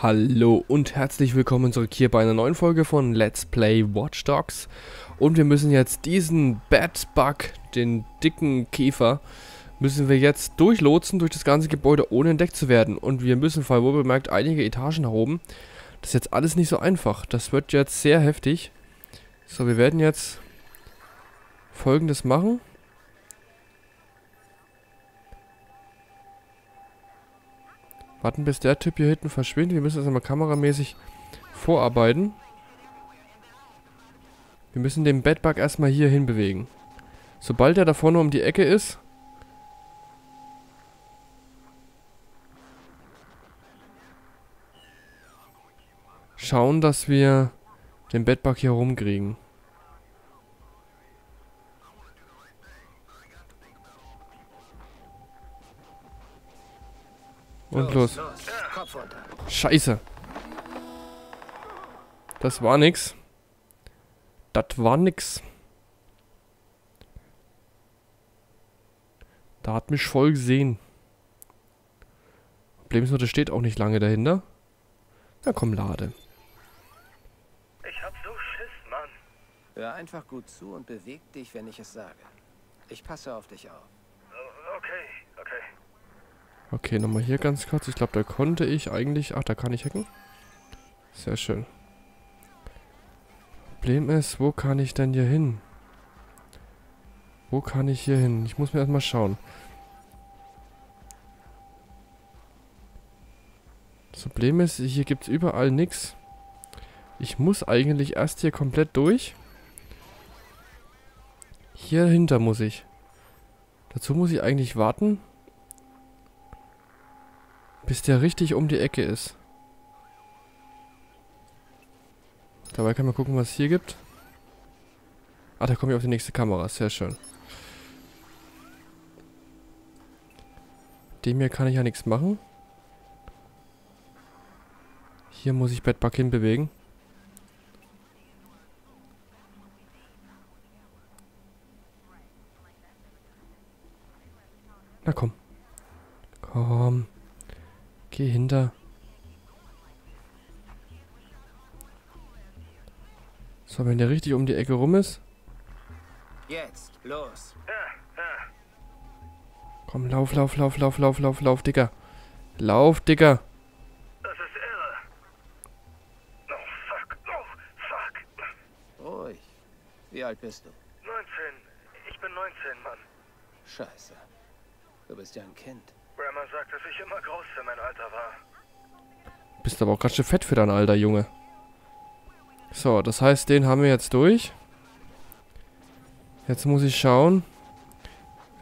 Hallo und herzlich willkommen zurück hier bei einer neuen Folge von Let's Play Watch Dogs. Und wir müssen jetzt diesen Bedbug, den dicken Käfer, müssen wir jetzt durchlotsen durch das ganze Gebäude, ohne entdeckt zu werden. Und wir müssen, vor allem wohl bemerkt, einige Etagen nach oben. Das ist jetzt alles nicht so einfach. Das wird jetzt sehr heftig. So, wir werden jetzt Folgendes machen. Warten, bis der Typ hier hinten verschwindet. Wir müssen das einmal kameramäßig vorarbeiten. Wir müssen den Bedbug erstmal hier hin bewegen. Sobald er da vorne um die Ecke ist, schauen, dass wir den Bedbug hier rumkriegen. Und los. Scheiße. Das war nix. Das war nix. Da hat mich voll gesehen. Problem ist nur, das steht auch nicht lange dahinter. Na komm, lade. Ich hab so Schiss, Mann. Hör einfach gut zu und beweg dich, wenn ich es sage. Ich passe auf dich auf. Okay, nochmal hier ganz kurz. Ich glaube, da konnte ich eigentlich... Ach, da kann ich hacken. Sehr schön. Problem ist, wo kann ich denn hier hin? Wo kann ich hier hin? Ich muss mir erstmal schauen. Das Problem ist, hier gibt es überall nichts. Ich muss eigentlich erst hier komplett durch. Hier hinter muss ich. Dazu muss ich eigentlich warten, bis der richtig um die Ecke ist. Dabei kann man gucken, was es hier gibt. Ah, da komme ich auf die nächste Kamera. Sehr schön. Dem hier kann ich ja nichts machen. Hier muss ich Bedbug hinbewegen. Na komm. Komm. Geh hinter. So, wenn der richtig um die Ecke rum ist. Jetzt, los. Komm, lauf, Dicker. Lauf, Dicker. Das ist irre. Oh, fuck. Ruhig. Wie alt bist du? 19. Ich bin 19, Mann. Scheiße. Du bist ja ein Kind. Man sagt, dass ich immer groß für mein Alter war. Bist aber auch ganz schön fett für dein Alter, Junge. So, das heißt, den haben wir jetzt durch. Jetzt muss ich schauen,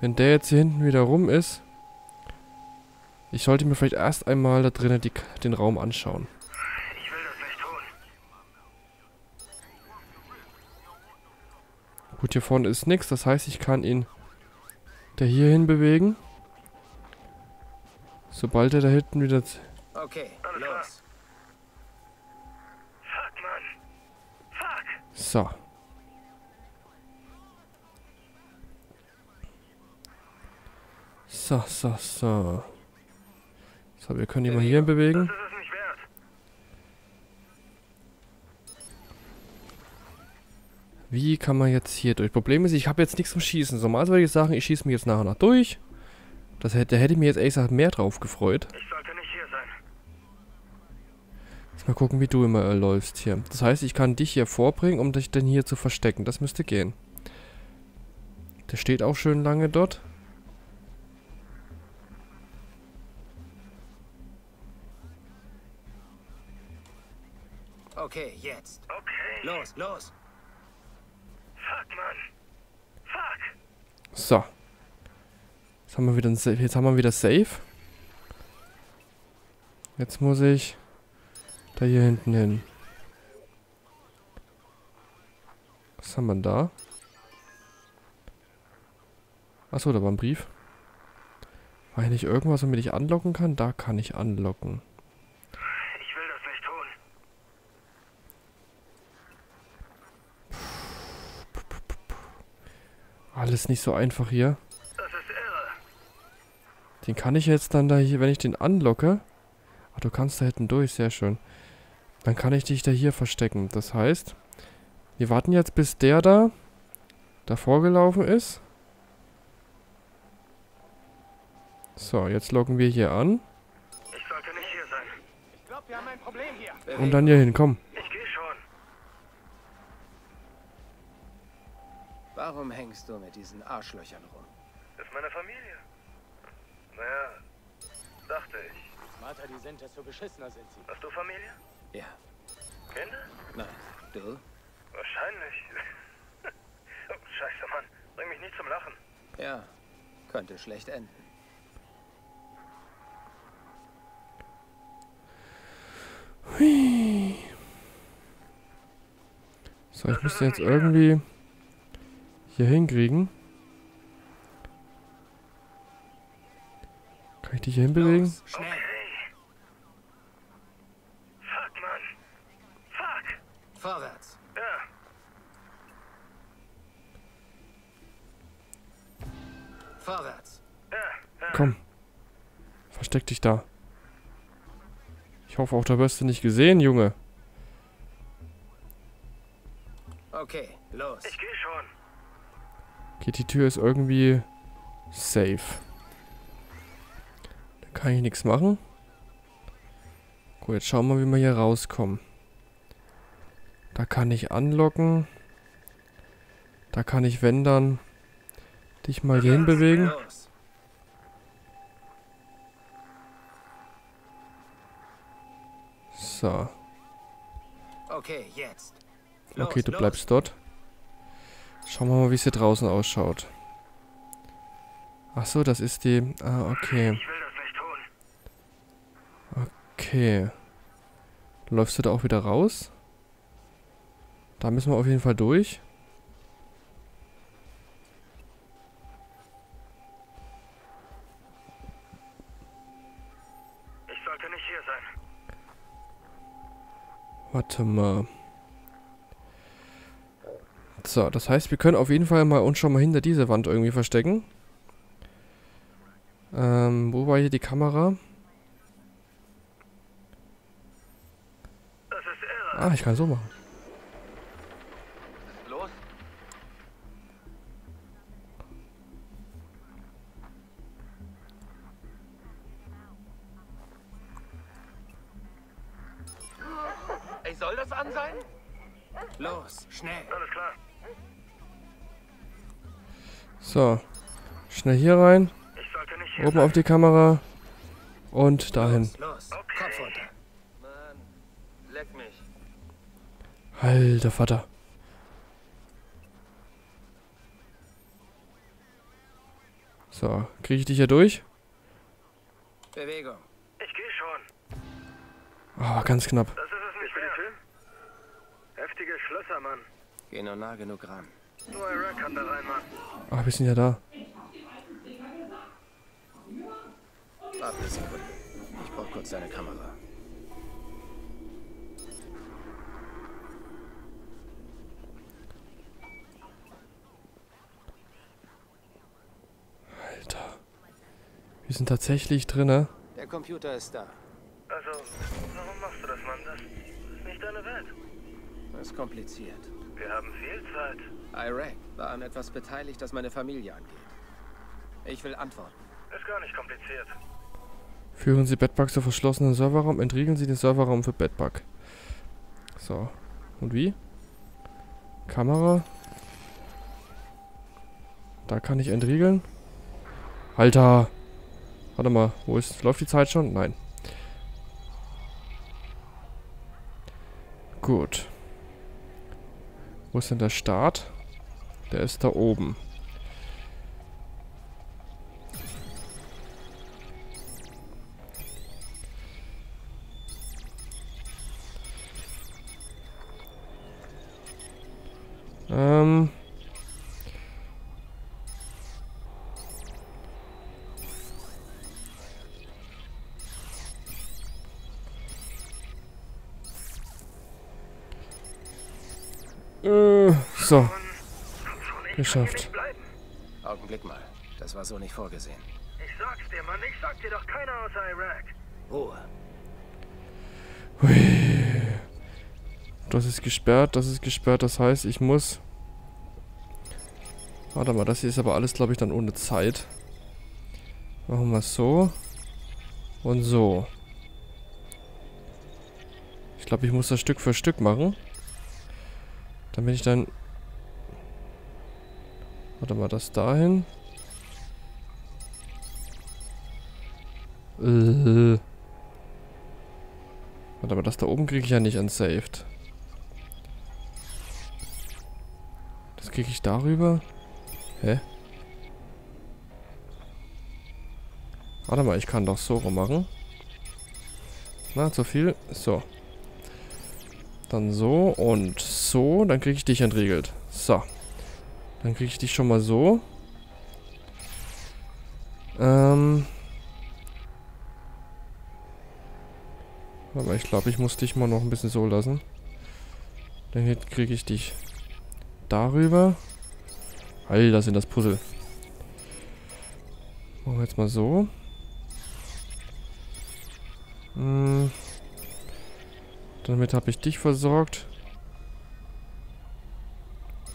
wenn der jetzt hier hinten wieder rum ist. Ich sollte mir vielleicht erst einmal da drinnen den Raum anschauen. Ich will das nicht tun. Gut, hier vorne ist nichts. Das heißt, ich kann ihn da hier hin bewegen. Sobald er da hinten wieder... Okay, los. Fuck, Mann. Fuck. So. So, wir können ihn mal hier bewegen. Das ist es nicht wert. Wie kann man jetzt hier durch? Problem ist, ich habe jetzt nichts zum Schießen. Normalerweise würde ich sagen, ich schieße mich jetzt nach und nach durch. Da hätte ich mir jetzt ehrlich gesagt mehr drauf gefreut. Ich sollte nicht hier sein. Jetzt mal gucken, wie du immer läufst hier. Das heißt, ich kann dich hier vorbringen, um dich dann hier zu verstecken. Das müsste gehen. Der steht auch schön lange dort. Okay, jetzt. Okay. Los. Fuck, Mann. Fuck. So. Jetzt haben wir wieder Safe. Jetzt muss ich da hier hinten hin. Was haben wir denn da? Achso, da war ein Brief. War hier nicht irgendwas, womit ich anlocken kann? Da kann ich anlocken. Ich will das nicht tun. Alles nicht so einfach hier. Den kann ich jetzt dann da hier, wenn ich den anlocke... Ach, du kannst da hinten durch, sehr schön. Dann kann ich dich da hier verstecken. Das heißt, wir warten jetzt, bis der da davor gelaufen ist. So, jetzt loggen wir hier an. Ich sollte nicht hier sein. Ich glaube, wir haben ein Problem hier. Und dann hier hin, komm. Ich gehe schon. Warum hängst du mit diesen Arschlöchern rum? Das ist meine Familie. Naja, dachte ich. Smarter die sind, desto beschissener sind sie. Hast du Familie? Ja. Kinder? Nein. Du? Wahrscheinlich. Scheiße, Mann. Bring mich nicht zum Lachen. Ja, könnte schlecht enden. Hui. So, ich müsste jetzt irgendwie hier hinkriegen. Kann ich dich hier hinbewegen? Okay. Fuck, Mann. Fuck. Vorwärts. Ja. Vorwärts. Ja. Komm. Versteck dich da. Ich hoffe, auch da wirst du nicht gesehen, Junge. Okay, los. Ich geh schon. Okay, die Tür ist irgendwie safe. Da kann ich nichts machen. Gut, jetzt schauen wir mal, wie wir hier rauskommen. Da kann ich anlocken. Da kann ich, wenn dann, dich mal hier hinbewegen. So. Okay, jetzt. Los, okay, du bleibst dort. Schauen wir mal, wie es hier draußen ausschaut. Ach so, das ist die... Ah, okay. Ich will das nicht tun. Okay. Läufst du da auch wieder raus? Da müssen wir auf jeden Fall durch. Ich sollte nicht hier sein. Warte mal. So, das heißt, wir können auf jeden Fall mal uns schon mal hinter diese Wand irgendwie verstecken. Wo war hier die Kamera? Das ist irre. Ah, ich kann so machen. Los. Ey, soll das an sein? Los, schnell. Alles klar. So, schnell hier rein. Oben auf die Kamera und dahin. Los, okay. Kopf runter. Mann, leck mich. Alter Vater. So, kriege ich dich hier durch? Bewegung. Ich gehe schon. Oh, ganz knapp. Das ist es nicht mehr. Heftige Schlösser, Mann. Geh nur nah genug ran. Nur Iraq kann da rein, Mann. Ach, wir sind ja da. Warte eine Sekunde. Ich brauche kurz deine Kamera. Alter. Wir sind tatsächlich drin, ne? Der Computer ist da. Also, warum machst du das, Mann? Das ist nicht deine Welt. Das ist kompliziert. Wir haben viel Zeit. Iraq war an etwas beteiligt, das meine Familie angeht. Ich will antworten. Ist gar nicht kompliziert. Führen Sie Bedbug zu verschlossenen Serverraum, entriegeln Sie den Serverraum für Bedbug. So. Und wie? Kamera. Da kann ich entriegeln. Alter! Warte mal, wo ist... Läuft die Zeit schon? Nein. Gut. Wo ist denn der Start? Der ist da oben. So. Geschafft. Augenblick mal. Das war so nicht vorgesehen. Ich sag's dir, Mann. Ich sag dir doch keiner außer Iraq. Ruhe. Das ist gesperrt, das heißt, ich muss... Warte mal, das hier ist aber alles, glaube ich, dann ohne Zeit. Machen wir es so. Und so. Ich glaube, ich muss das Stück für Stück machen. Damit ich dann... Warte mal, das dahin. Warte mal, das da oben kriege ich ja nicht unsaved. Das kriege ich darüber? Hä? Warte mal, ich kann doch so rum machen. Na, zu viel. So. Dann so und so. Dann kriege ich dich entriegelt. So. Dann kriege ich dich schon mal so. Aber ich glaube, ich muss dich mal noch ein bisschen so lassen. Dann kriege ich dich darüber. Alter, sind das Puzzle. Machen wir jetzt mal so. Damit habe ich dich versorgt.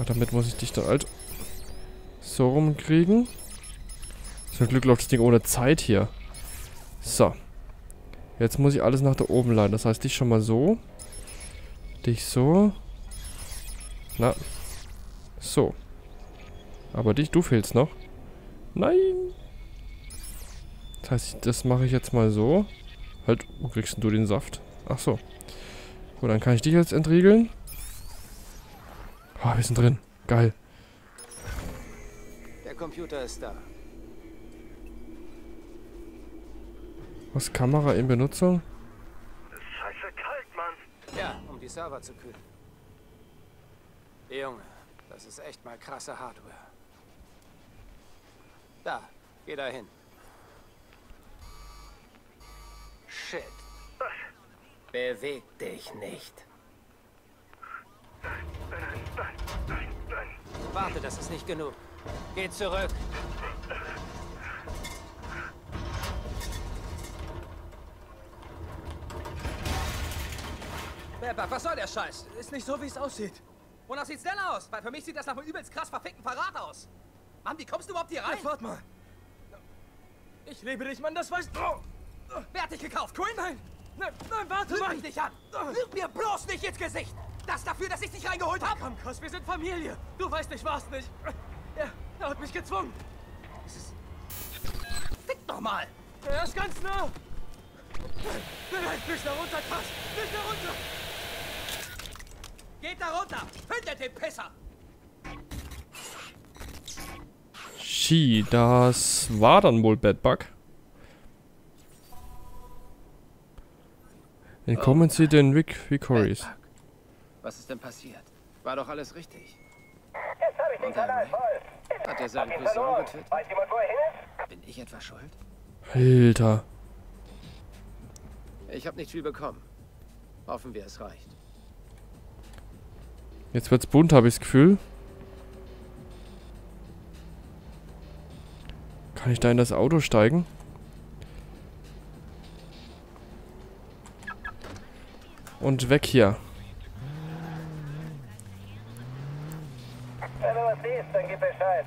Ach, damit muss ich dich da halt so rumkriegen. Zum Glück läuft das Ding ohne Zeit hier. So. Jetzt muss ich alles nach da oben leiten. Das heißt, dich schon mal so. Dich so. Na. So. Aber dich, du fehlst noch. Nein. Das heißt, das mache ich jetzt mal so. Halt, wo kriegst denn du den Saft? Ach so. Gut, dann kann ich dich jetzt entriegeln. Oh, wir sind drin. Geil. Der Computer ist da. Was, Kamera in Benutzung? Scheiße kalt, Mann. Ja, um die Server zu kühlen. Junge, das ist echt mal krasse Hardware. Da, geh da hin. Shit. Beweg dich nicht. Nein. Warte, das ist nicht genug. Geh zurück. Bedbug, was soll der Scheiß? Ist nicht so, wie es aussieht. Wonach sieht's denn aus? Weil für mich sieht das nach einem übelst krass verfickten Verrat aus. Mann, wie kommst du überhaupt hier rein? Ja, warte mal. Ich liebe dich, Mann, das weißt du. Oh. Wer hat dich gekauft? Quinn? Nein, warte mal. Lüg mich nicht an. Lüg mir bloß nicht ins Gesicht. Das dafür, dass ich dich reingeholt habe? Komm, Kuss, wir sind Familie. Du weißt, ich war's nicht. Er hat mich gezwungen. Das ist... Fick doch mal. Er ist ganz nah. Nein, nicht da runter, Kuss. Nicht da runter. Geht da runter! Findet den Pisser! Schi, das war dann wohl Bedbug. Entkommen Sie den Vicories. Was ist denn passiert? War doch alles richtig. Jetzt habe ich den Kanal voll. Hat er seinen Cousin getötet? Weiß jemand, wo er hin ist? Bin ich etwa schuld? Alter. Ich habe nicht viel bekommen. Hoffen wir, es reicht. Jetzt wird's bunt, habe ich das Gefühl. Kann ich da in das Auto steigen? Und weg hier. Wenn du was siehst, dann gib Bescheid.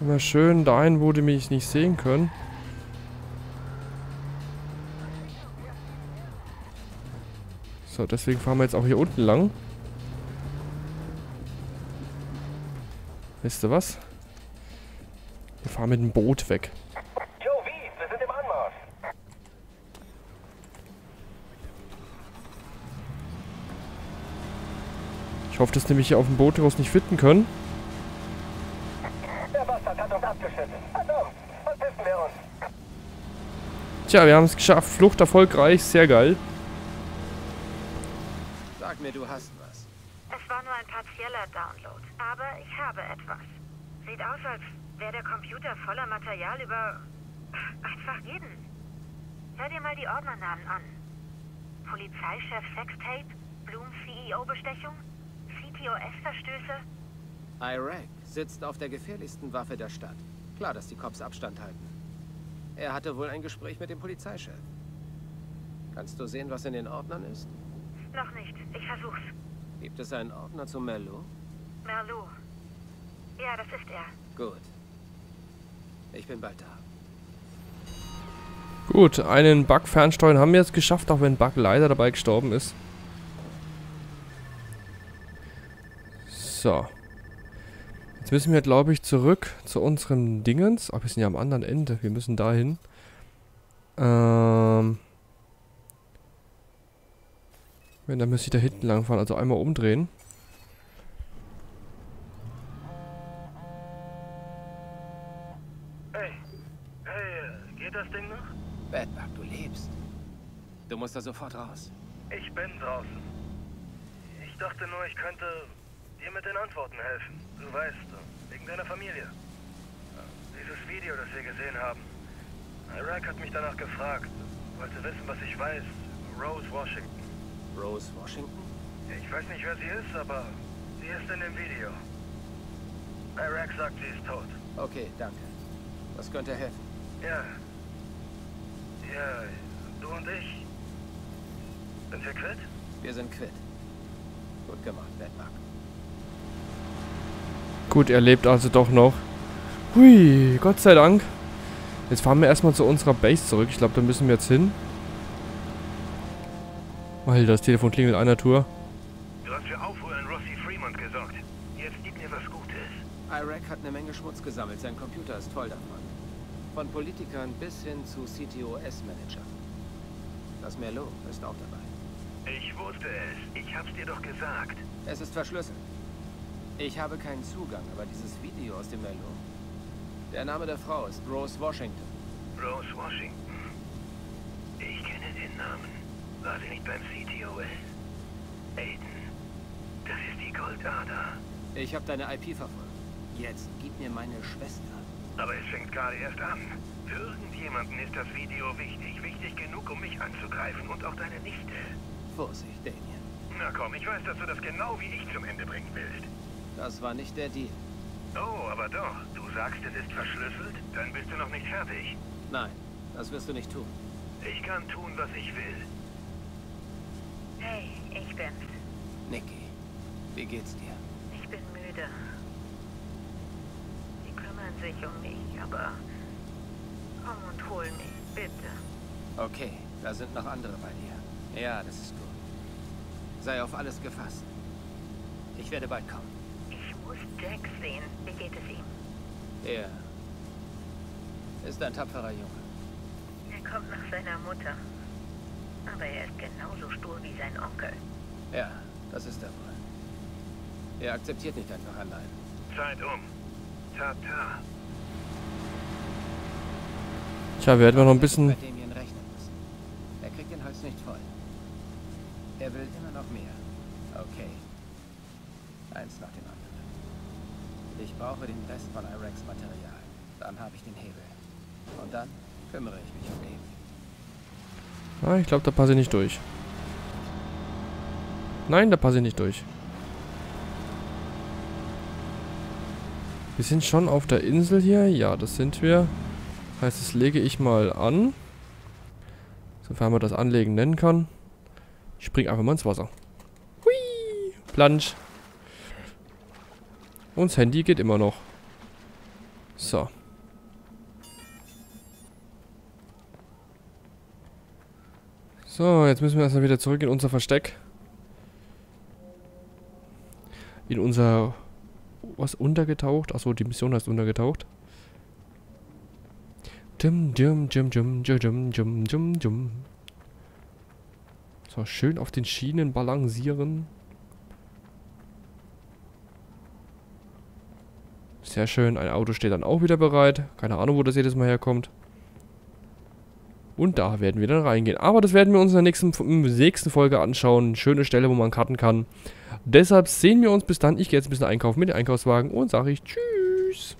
Immer schön dahin, wo die mich nicht sehen können. So, deswegen fahren wir jetzt auch hier unten lang. Wisst ihr was? Wir fahren mit dem Boot weg. Joe, wie? Wir sind im Anmarsch. Ich hoffe, dass die mich hier auf dem Boot raus nicht finden können. Tja, wir haben es geschafft. Flucht erfolgreich. Sehr geil. Sag mir, du hast was. Es war nur ein partieller Download, aber ich habe etwas. Sieht aus, als wäre der Computer voller Material über... einfach jeden. Hör dir mal die Ordnernamen an. Polizeichef Sextape, Bloom CEO-Bestechung, POS-Verstöße? Iraq sitzt auf der gefährlichsten Waffe der Stadt. Klar, dass die Cops Abstand halten. Er hatte wohl ein Gespräch mit dem Polizeichef. Kannst du sehen, was in den Ordnern ist? Noch nicht. Ich versuch's. Gibt es einen Ordner zu Merlot? Merlot. Ja, das ist er. Gut. Ich bin bald da. Gut, einen Bug fernsteuern haben wir jetzt geschafft, auch wenn Bug leider dabei gestorben ist. So. Jetzt müssen wir, glaube ich, zurück zu unserem Dingens. Ach, wir sind ja am anderen Ende. Wir müssen da hin. Wenn, dann müsste ich da hinten langfahren. Also einmal umdrehen. Hey, geht das Ding noch? Bedbug, du lebst. Du musst da sofort raus. Ich bin draußen. Ich dachte nur, ich könnte dir mit den Antworten helfen. Du weißt, wegen deiner Familie. Dieses Video, das wir gesehen haben. Iraq hat mich danach gefragt. Wollte wissen, was ich weiß. Rose Washington. Rose Washington? Ich weiß nicht, wer sie ist, aber sie ist in dem Video. Iraq sagt, sie ist tot. Okay, danke. Das könnte helfen. Ja, du und ich. Sind wir quitt? Wir sind quitt. Gut gemacht, Bedbug. Gut, er lebt also doch noch. Hui, Gott sei Dank. Jetzt fahren wir erstmal zu unserer Base zurück. Ich glaube, da müssen wir jetzt hin. Weil das Telefon klingelt einer Tour. Du hast für Aufruhr in Rossi Fremont gesorgt. Jetzt gib mir was Gutes. Iraq hat eine Menge Schmutz gesammelt. Sein Computer ist voll davon. Von Politikern bis hin zu CTOS-Manager. Das Merlot ist auch dabei. Ich wusste es. Ich hab's dir doch gesagt. Es ist verschlüsselt. Ich habe keinen Zugang, aber dieses Video aus dem Merlot. Der Name der Frau ist Rose Washington. Rose Washington? Ich kenne den Namen. War sie nicht beim CTO? Aiden. Das ist die Goldader. Ich habe deine IP verfolgt. Jetzt gib mir meine Schwester. Aber es fängt gerade erst an. Für irgendjemanden ist das Video wichtig. Wichtig genug, um mich anzugreifen und auch deine Nichte. Vorsicht, Damien. Na komm, ich weiß, dass du das genau wie ich zum Ende bringen willst. Das war nicht der Deal. Oh, aber doch. Du sagst, es ist verschlüsselt? Dann bist du noch nicht fertig. Nein, das wirst du nicht tun. Ich kann tun, was ich will. Hey, ich bin's. Nikki, wie geht's dir? Ich bin müde. Sie kümmern sich um mich, aber komm und hol mich, bitte. Okay, da sind noch andere bei dir. Ja, das ist gut. Sei auf alles gefasst. Ich werde bald kommen. Jack sehen. Wie geht es ihm? Er ist ein tapferer Junge. Er kommt nach seiner Mutter. Aber er ist genauso stur wie sein Onkel. Ja, das ist er wohl. Er akzeptiert nicht einfach allein. Zeit um. Tata. Tja, wir hätten noch ein bisschen... ...mit dem ihn rechnen müssen. Er kriegt den Hals nicht voll. Er will immer noch mehr. Okay. Eins nach dem anderen. Ich brauche den Rest von Iraqs Material. Dann habe ich den Hebel. Und dann kümmere ich mich um ihn. Ah, ich glaube, da passe ich nicht durch. Nein, da passe ich nicht durch. Wir sind schon auf der Insel hier. Ja, das sind wir. Heißt, das lege ich mal an. Sofern man das Anlegen nennen kann. Ich springe einfach mal ins Wasser. Hui! Plansch. Und das Handy geht immer noch. So. So, jetzt müssen wir erstmal wieder zurück in unser Versteck. In unser... Was? Untergetaucht? Achso, die Mission heißt Untergetaucht. So, schön auf den Schienen balancieren. Sehr schön, ein Auto steht dann auch wieder bereit. Keine Ahnung, wo das jedes Mal herkommt. Und da werden wir dann reingehen. Aber das werden wir uns in der nächsten Folge anschauen. Eine schöne Stelle, wo man cutten kann. Deshalb sehen wir uns bis dann. Ich gehe jetzt ein bisschen einkaufen mit dem Einkaufswagen und sage ich tschüss.